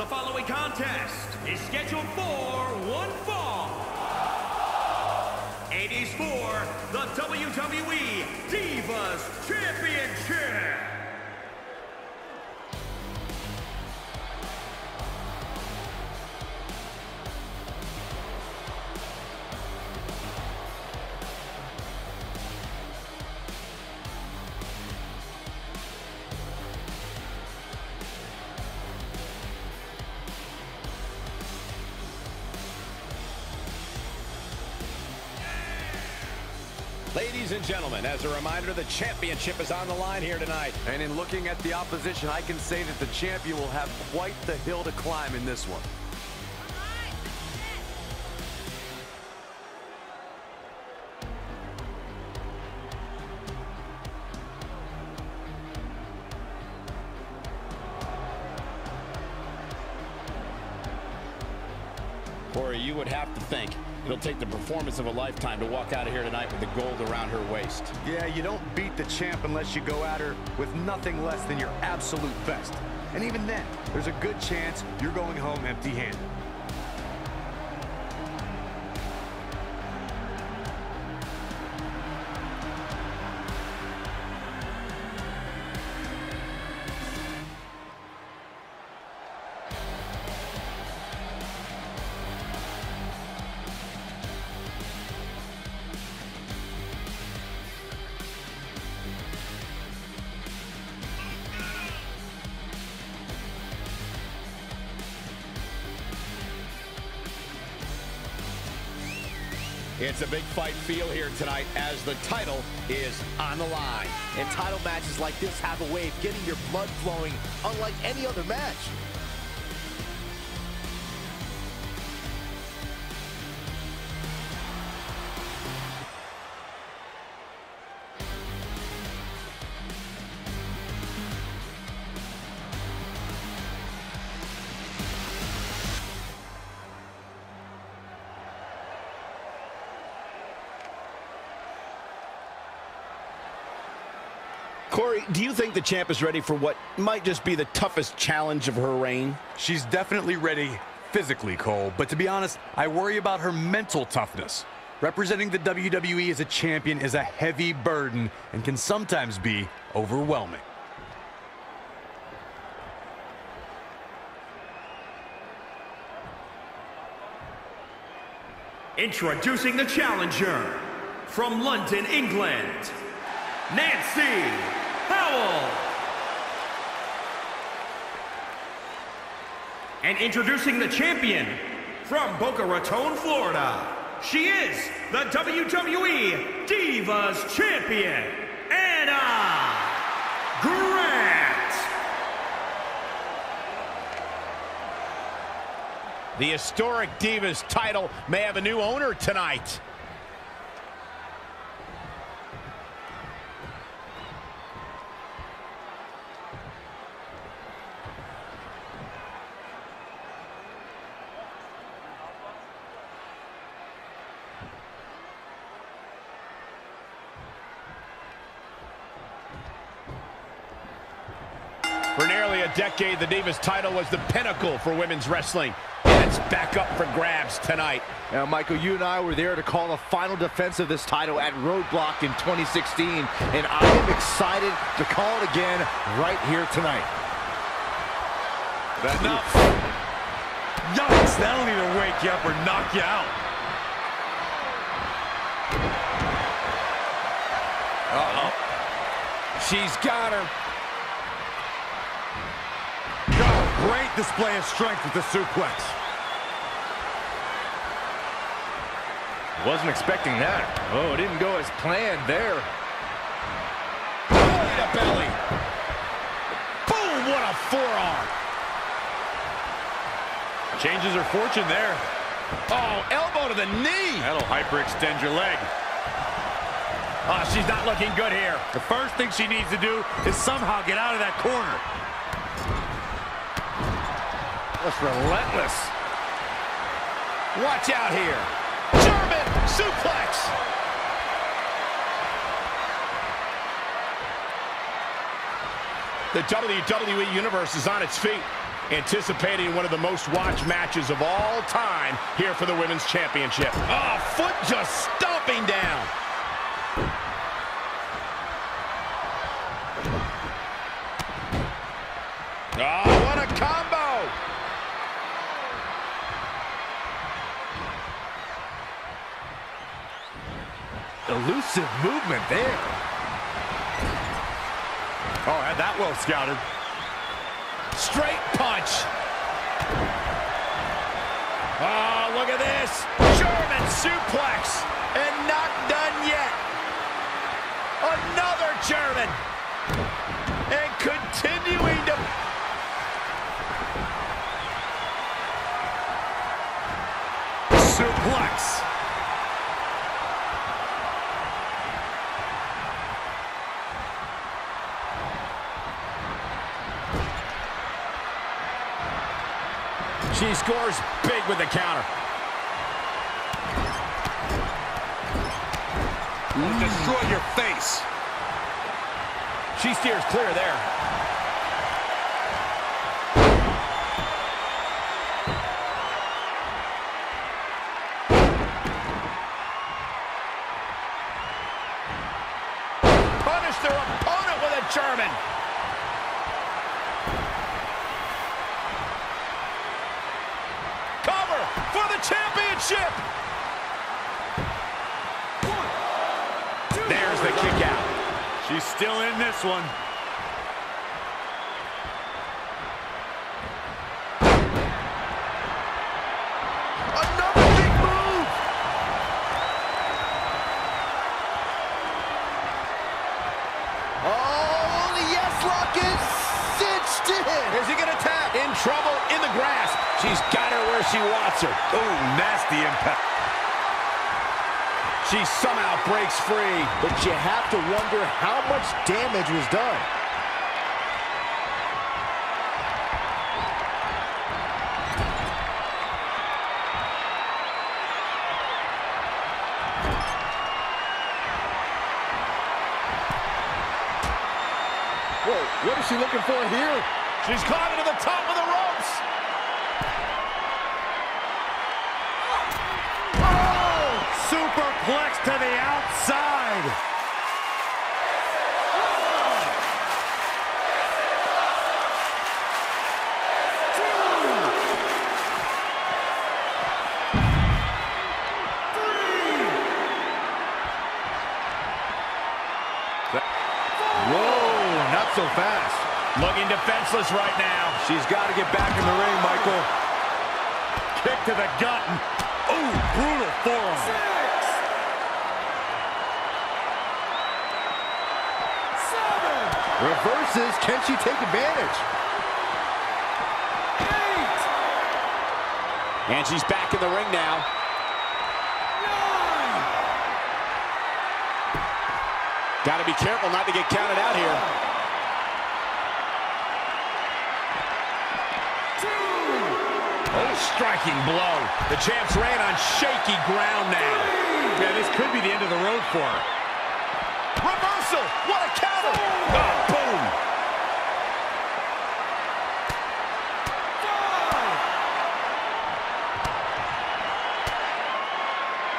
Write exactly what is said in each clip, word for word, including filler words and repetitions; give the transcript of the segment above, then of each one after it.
The following contest is scheduled for one fall. It is for the W W E Divas Championship. Ladies and gentlemen, as a reminder, the championship is on the line here tonight. And in looking at the opposition, I can say that the champion will have quite the hill to climb in this one. Corey, you would have to think it'll take the performance of a lifetime to walk out of here tonight with the gold around her waist. Yeah, you don't beat the champ unless you go at her with nothing less than your absolute best. And even then, there's a good chance you're going home empty-handed. It's a big fight feel here tonight as the title is on the line. And title matches like this have a way of getting your blood flowing unlike any other match. Corey, do you think the champ is ready for what might just be the toughest challenge of her reign? She's definitely ready physically, Cole, but to be honest, I worry about her mental toughness. Representing the W W E as a champion is a heavy burden and can sometimes be overwhelming. Introducing the challenger from London, England, Nancy Powell. And introducing the champion from Boca Raton, Florida, she is the W W E Divas Champion, Anna Grant. The historic Divas title may have a new owner tonight. For nearly a decade, the Divas title was the pinnacle for women's wrestling. It's back up for grabs tonight. Now, Michael, you and I were there to call a final defense of this title at Roadblock in twenty sixteen, and I am excited to call it again right here tonight. That's enough. Yikes, that'll either wake you up or knock you out. Uh-oh. She's got her. Great display of strength with the suplex. Wasn't expecting that. Oh, it didn't go as planned there. Belly to belly. Boom, what a forearm. Changes her fortune there. Oh, elbow to the knee. That'll hyperextend your leg. Ah, oh, she's not looking good here. The first thing she needs to do is somehow get out of that corner. That's relentless. Watch out here. German suplex. The W W E Universe is on its feet. anticipating one of the most watched matches of all time here for the Women's Championship. Oh, foot just stomping down. Oh, what a combo! Elusive movement there. Oh, had that well scouted. Straight punch. Oh, look at this. German suplex. And not done yet. Another German. And continuing to... suplex. She scores big with the counter. Mm. Destroy your face. She steers clear there. Punish their opponent with a German. For the championship. One, two, there's the kick out. She's still in this one. Another big move. Oh, the yes lock is cinched in. Is he gonna tap? In trouble in the grasp. She's got her where she wants her. Ooh, nasty impact. She somehow breaks free. But you have to wonder how much damage was done. Whoa, what is she looking for here? She's climbing to the top of the ropes. Oh! Superplex to the outside. Two. Three. Whoa, not so fast. Looking defenseless right now. She's got to get back in the ring, Michael. Kick to the gut. Ooh, brutal forearm. Six. Seven. Reverses. Can she take advantage? Eight. And she's back in the ring now. Nine. Got to be careful not to get counted out here. Oh, striking blow. The champs ran on shaky ground now. Yeah, this could be the end of the road for her. Reversal! What a counter! Oh, boom!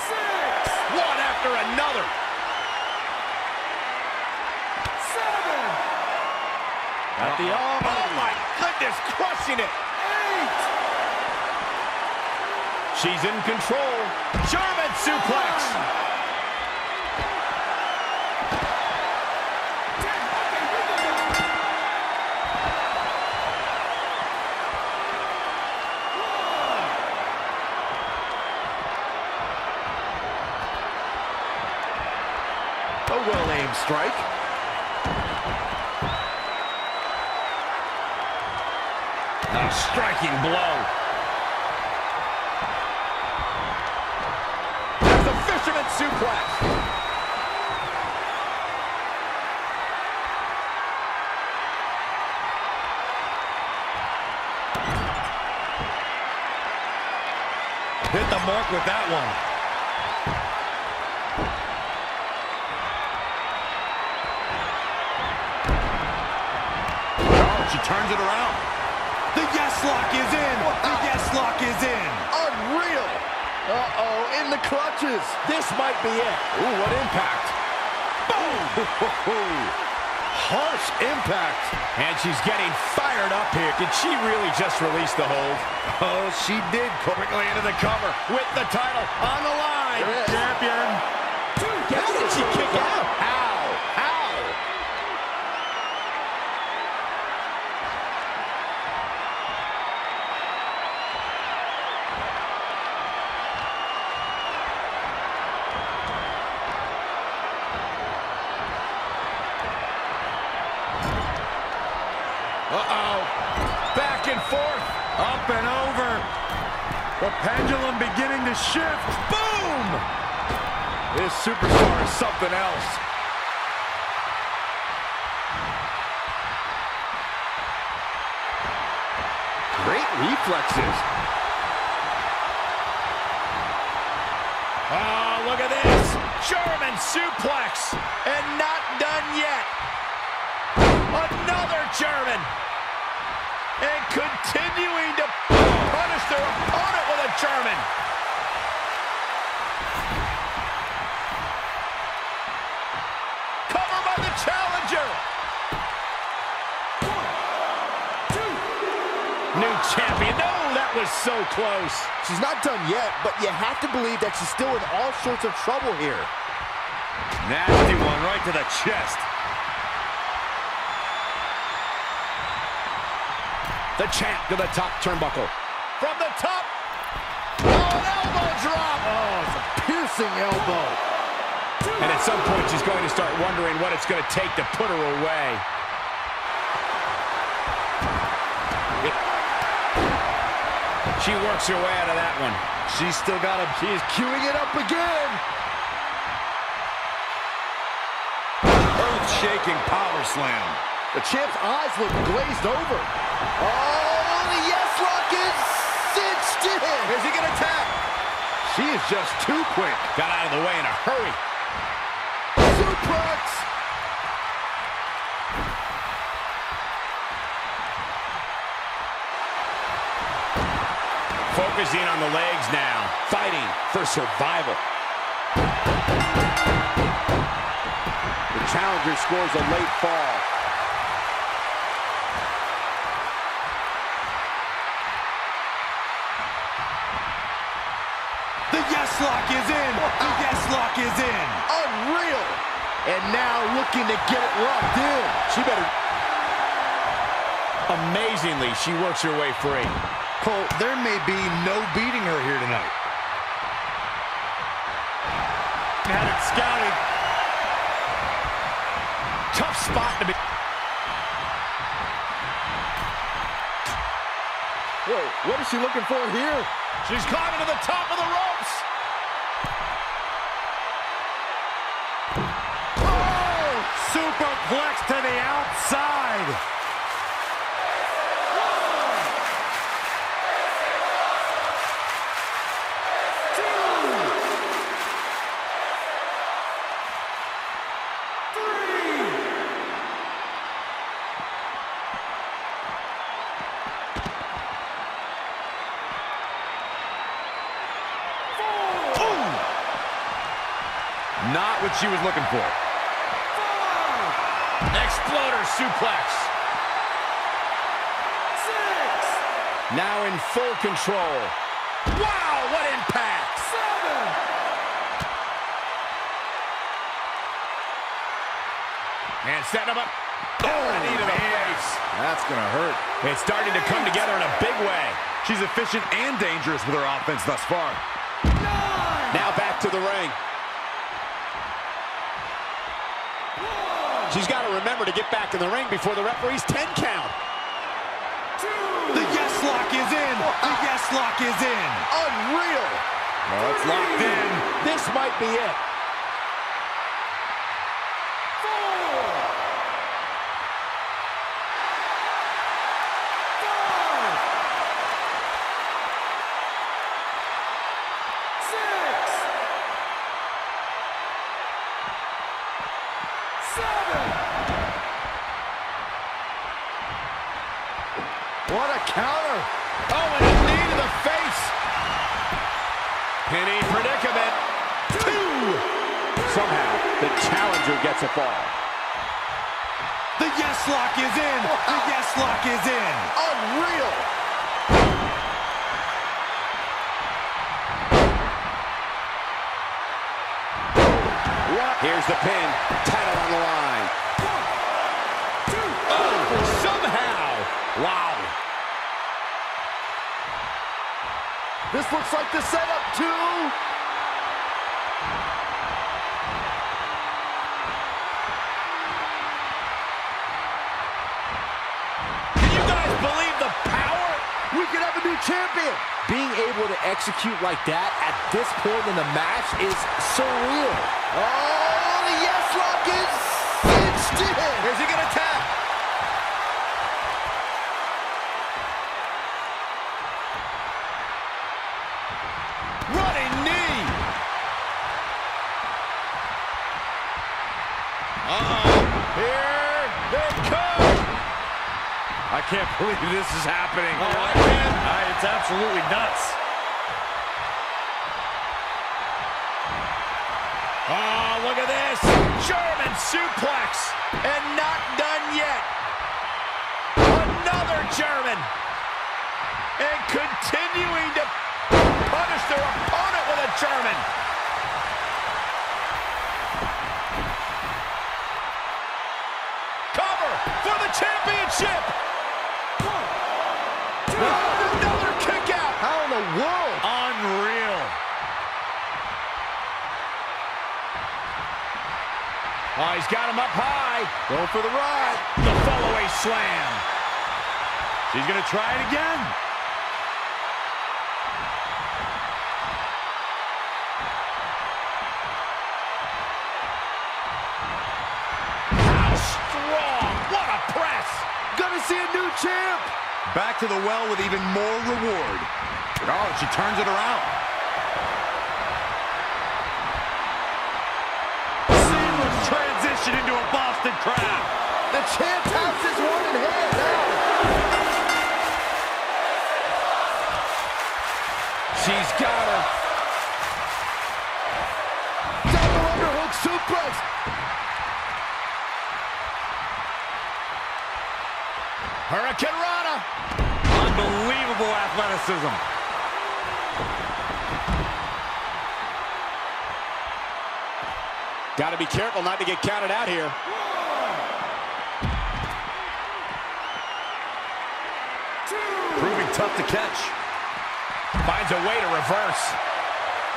Five! Six! One after another! Seven! At the arm. Oh, my goodness, crushing it! Eight! She's in control. German suplex. A well-aimed strike. A striking blow. Suplex. Hit the mark with that one. Oh, she turns it around. The yes lock is in. The yes lock is in. Unreal. Uh-oh, in the clutches. This might be it. Ooh, what impact. Boom. Harsh impact. And she's getting fired up here. Did she really just release the hold? Oh, she did. Quickly into the cover with the title on the line. Champion. Dude, how did she kick out? How? How? Uh-oh. Back and forth. Up and over. The pendulum beginning to shift. Boom! This superstar is something else. Great reflexes. Oh, look at this. German suplex. And not done yet. Another German. And continuing to punish their opponent with a German. Cover by the challenger. One, two. New champion. No, that was so close. She's not done yet, but you have to believe that she's still in all sorts of trouble here. Nasty one right to the chest. The champ to the top turnbuckle. From the top. Oh, an elbow drop. Oh, it's a piercing elbow. And at some point, she's going to start wondering what it's going to take to put her away. She works her way out of that one. She's still got him. She is queuing it up again. Earth-shaking power slam. The champ's eyes look glazed over. Oh, the yes lock is cinched in. Is he gonna tap? She is just too quick. Got out of the way in a hurry. Suplex. Focusing on the legs now. Fighting for survival. The challenger scores a late fall. The yes lock is in. The yes lock is in. Unreal. And now looking to get it locked in. She better. Amazingly, she works her way free. Cole, there may be no beating her here tonight. Had it scouted. Tough spot to be. Whoa, what is she looking for here? She's climbing to the top of the ropes. Oh, superplex to the outside. Not what she was looking for. Five. Exploder suplex. Six. Now in full control. Wow, what impact. Seven. And setting him up. Oh, oh knee to the face. That's going to hurt. It's starting to come together in a big way. She's efficient and dangerous with her offense thus far. Nine. Now back to the ring. She's got to remember to get back in the ring before the referee's ten count. Two. The yes lock is in. The yes lock is in. Unreal. Well, it's locked in. This might be it. Four. Five. Six. Seven. What a counter. Oh, and a knee to the face. Penny predicament. Two. Somehow, the challenger gets a fall. The yes lock is in. The yes lock is in. Unreal. What? Here's the pin. Title on the line. Two. Oh, somehow. Wow. This looks like the setup, too. Can you guys believe the power? We could have a new champion. Being able to execute like that at this point in the match is surreal. Oh, the yes lock is cinched in. Is he going to tap? Running knee. Uh-oh. Here they come. I can't believe this is happening. Oh, I can't. Uh, it's absolutely nuts. Oh, look at this. German suplex. And not done yet. Another German. And continuing to punish their opponent with a German. Cover for the championship. One, two, oh, another kick out. How in the world? Unreal. Oh, he's got him up high. Go for the ride. The follow-away slam. She's going to try it again. Champ. Back to the well with even more reward. Oh, she turns it around. Seamless transition into a Boston crab. The champ has his one in hand now. She's got her. Double underhook suplex. Hurricane Rana. Unbelievable athleticism. Got to be careful not to get counted out here. Two. Proving tough to catch. Finds a way to reverse.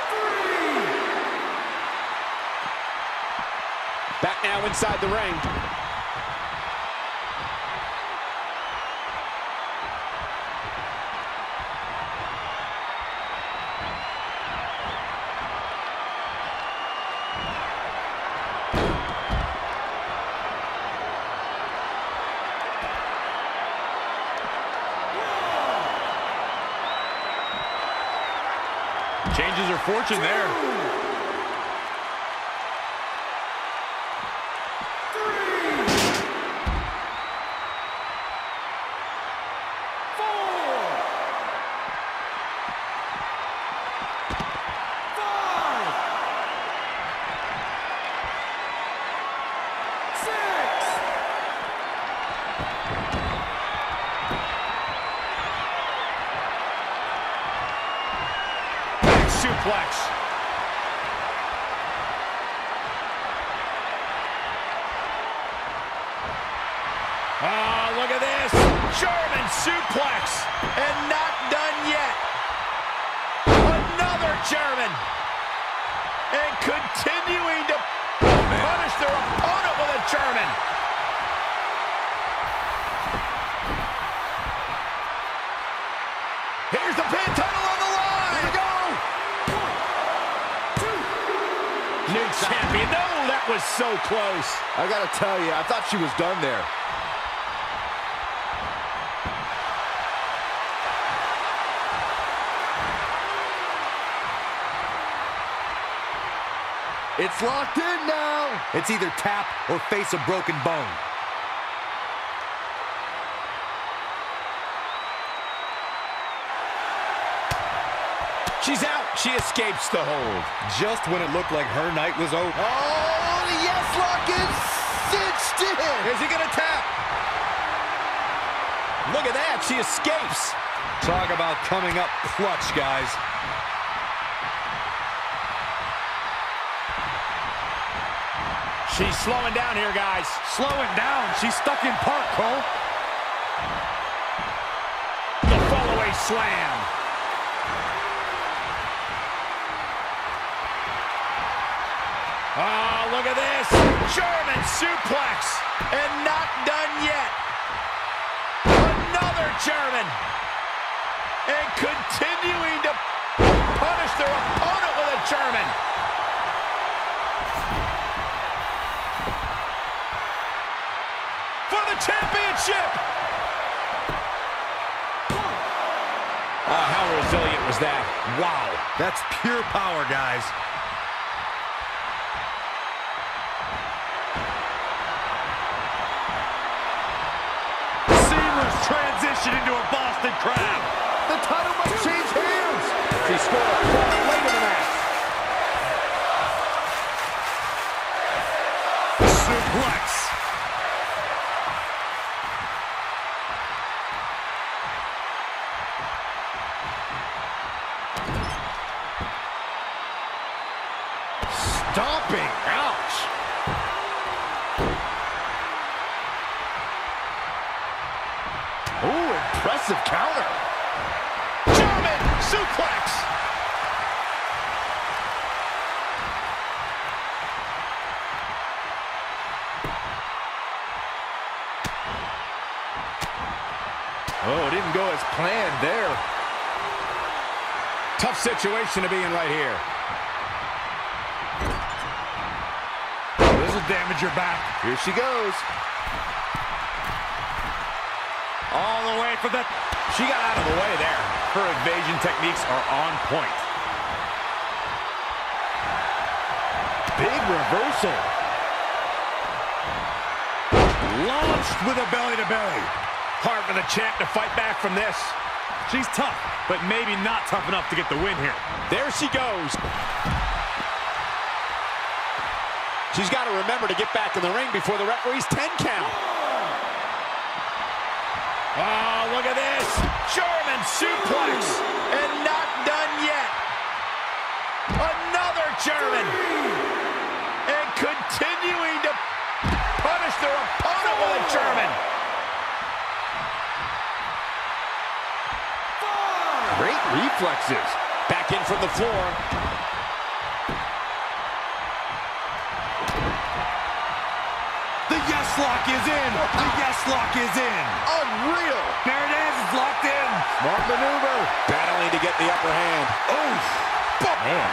Three. Back now inside the ring. Changes her fortune there. Three. Four. Five. Six. Suplex. Oh, look at this. German suplex. And not done yet. Another German. And continuing to punish their opponent with a German. Here's the pin, title on the line. Here we go. New champion. No, that was so close. I gotta tell you, I thought she was done there. It's locked in now. It's either tap or face a broken bone. She's out. She escapes the hold. Just when it looked like her night was over. Oh, the yes lock is cinched in. Is he going to tap? Look at that. She escapes. Talk about coming up clutch, guys. She's slowing down here, guys. Slowing down. She's stuck in park, Cole. The follow-away slam. Oh, look at this. German suplex. And not done yet. Another German. And continuing to punish their opponent with a German. For the championship. Oh, how resilient was that? Wow. That's pure power, guys. Seaver's transition into a Boston Crab. The title must change hands. She scored late in the match. Suplex. Stomping. Ouch. Ooh, impressive counter. German suplex. Oh, it didn't go as planned there. Tough situation to be in right here. Damage your back. Here she goes. All the way for the... She got out of the way there. Her evasion techniques are on point. Big reversal. Launched with a belly-to-belly. Hard for the champ to fight back from this. She's tough, but maybe not tough enough to get the win here. There she goes. She's got to remember to get back in the ring before the referee's ten count. Oh, look at this. German suplex. And not done yet. Another German. And continuing to punish their opponent with a German. Great reflexes. Back in from the floor. The yes lock is in. The yes lock is in. Unreal. There it is. It's locked in. Smart maneuver. Battling to get the upper hand. Oh, man.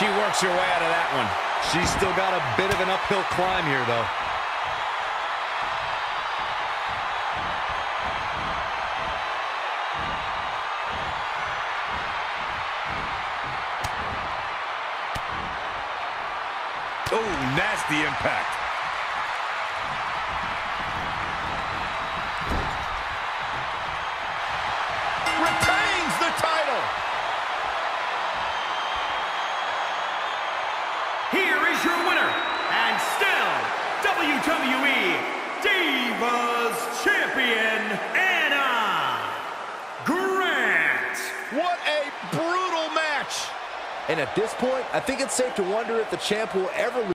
She works her way out of that one. She's still got a bit of an uphill climb here, though. Oh, nasty impact. W W E Divas Champion, Anna Grant. What a brutal match. And at this point, I think it's safe to wonder if the champ will ever lose.